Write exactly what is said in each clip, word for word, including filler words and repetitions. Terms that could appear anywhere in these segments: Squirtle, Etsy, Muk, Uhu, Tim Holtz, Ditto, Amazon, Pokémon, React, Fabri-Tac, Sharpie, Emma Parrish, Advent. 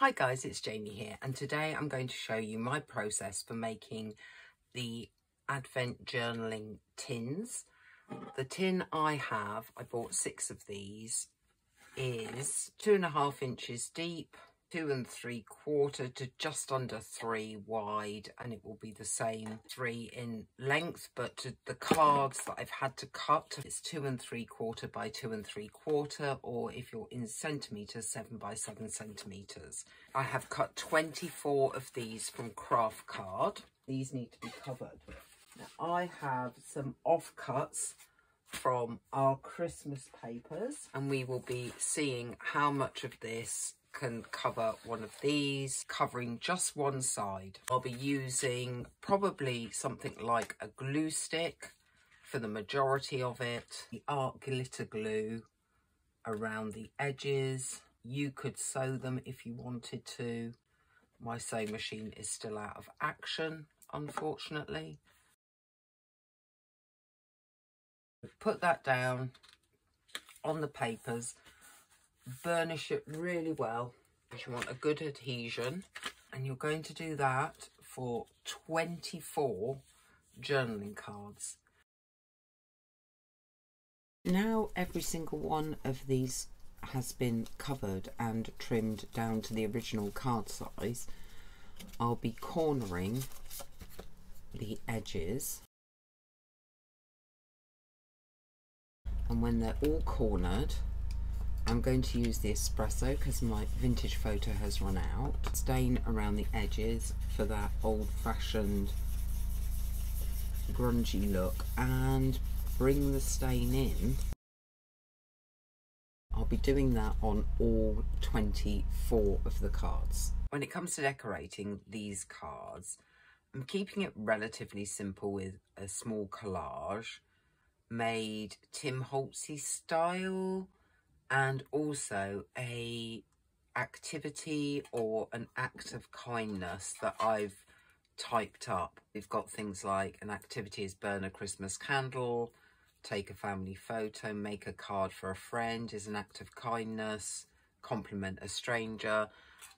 Hi guys, it's Jamie here, and today I'm going to show you my process for making the Advent journaling tins. The tin I have, I bought six of these, is two and a half inches deep, two and three quarter to just under three wide, and it will be the same three in length, but to the cards that I've had to cut, it's two and three quarter by two and three quarter, or if you're in centimetres, seven by seven centimetres. I have cut twenty-four of these from craft card. These need to be covered. Now, I have some offcuts from our Christmas papers, and we will be seeing how much of this can cover one of these, covering just one side. I'll be using probably something like a glue stick for the majority of it, the art glitter glue around the edges. You could sew them if you wanted to. My sewing machine is still out of action, unfortunately. Put that down on the papers, burnish it really well because you want a good adhesion, and you're going to do that for twenty-four journaling cards. Now every single one of these has been covered and trimmed down to the original card size. I'll be cornering the edges, and when they're all cornered, I'm going to use the espresso because my vintage photo has run out. Stain around the edges for that old-fashioned grungy look, and bring the stain in. I'll be doing that on all twenty-four of the cards. When it comes to decorating these cards, I'm keeping it relatively simple with a small collage made Tim Holtz-y style, and also a activity or an act of kindness that I've typed up. We've got things like an activity is burn a Christmas candle, take a family photo, make a card for a friend is an act of kindness, compliment a stranger.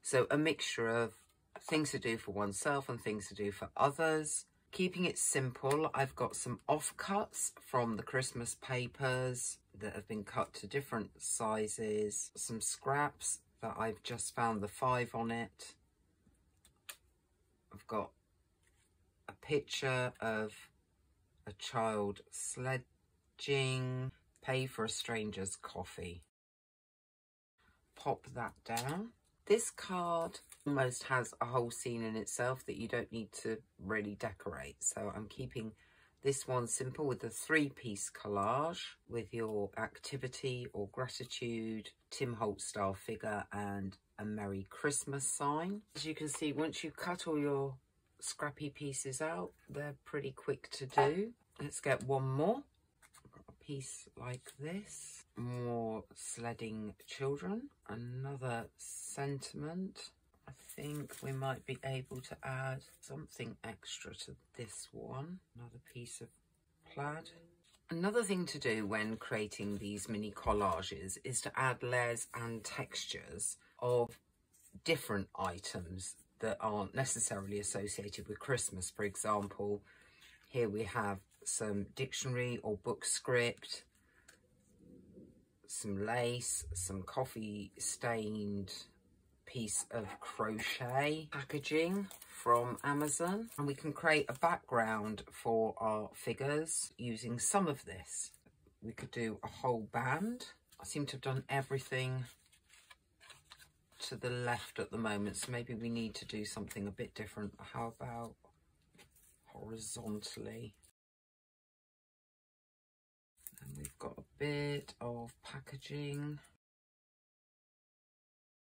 So a mixture of things to do for oneself and things to do for others. Keeping it simple, I've got some offcuts from the Christmas papers that have been cut to different sizes, some scraps that I've just found the five on it. I've got a picture of a child sledging, pay for a stranger's coffee. Pop that down. This card almost has a whole scene in itself that you don't need to really decorate. So I'm keeping this one simple with a three-piece collage with your activity or gratitude, Tim Holtz style figure, and a Merry Christmas sign. As you can see, once you cut all your scrappy pieces out, they're pretty quick to do. Let's get one more. I've got a piece like this. More sledding children. Another sentiment. I think we might be able to add something extra to this one. Another piece of plaid. Another thing to do when creating these mini collages is to add layers and textures of different items that aren't necessarily associated with Christmas. For example, here we have some dictionary or book script, some lace, some coffee stained piece of crochet packaging from Amazon, and we can create a background for our figures using some of this. We could do a whole band. I seem to have done everything to the left at the moment, so maybe we need to do something a bit different. How about horizontally? And we've got a bit of packaging.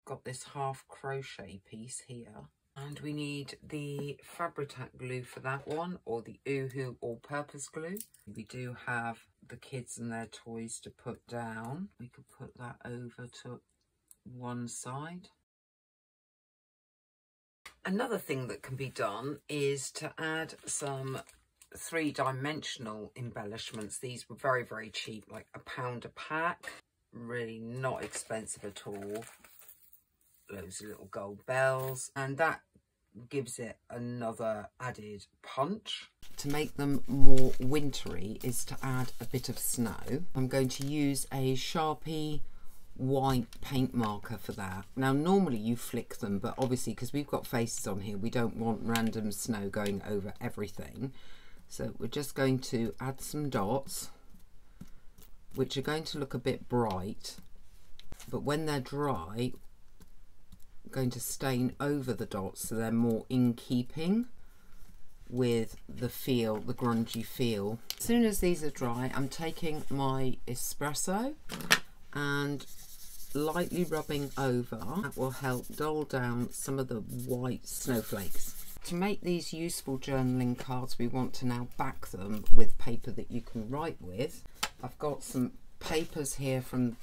Got this half crochet piece here, and we need the Fabri-Tac glue for that one, or the Uhu all-purpose glue. We do have the kids and their toys to put down. We could put that over to one side. Another thing that can be done is to add some three-dimensional embellishments. These were very very cheap, like a pound a pack, really not expensive at all. those little gold bells, and that gives it another added punch. To make them more wintry is to add a bit of snow. I'm going to use a Sharpie white paint marker for that. Now normally you flick them, but obviously because we've got faces on here, we don't want random snow going over everything. So we're just going to add some dots, which are going to look a bit bright, but when they're dry, I'm going to stain over the dots so they're more in keeping with the feel, the grungy feel. As soon as these are dry, I'm taking my espresso and lightly rubbing over. That will help dull down some of the white snowflakes. To make these useful journaling cards, we want to now back them with paper that you can write with. I've got some papers here from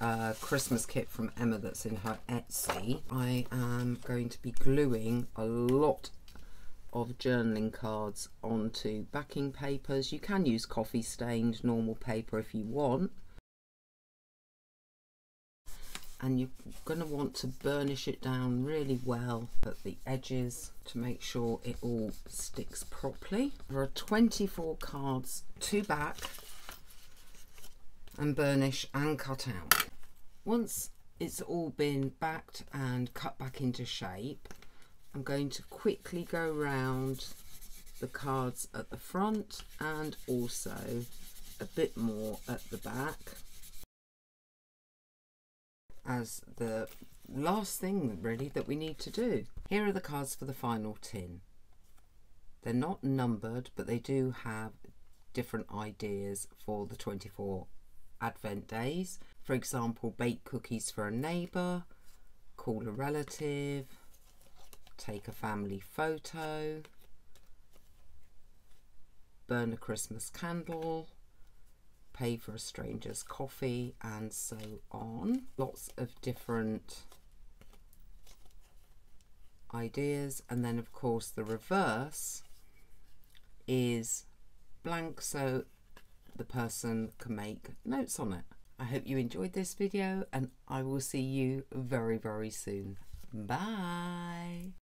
a Christmas kit from Emma that's in her Etsy. I am going to be gluing a lot of journaling cards onto backing papers. You can use coffee stained normal paper if you want. And you're going to want to burnish it down really well at the edges to make sure it all sticks properly. There are twenty-four cards to back and burnish and cut out. Once it's all been backed and cut back into shape, I'm going to quickly go round the cards at the front and also a bit more at the back. As the last thing really that we need to do. Here are the cards for the final tin. They're not numbered, but they do have different ideas for the twenty-four Advent days. For example, bake cookies for a neighbour, call a relative, take a family photo, burn a Christmas candle, pay for a stranger's coffee, and so on. Lots of different ideas. And then of course the reverse is blank, so the person can make notes on it. I hope you enjoyed this video, and I will see you very, very soon. Bye.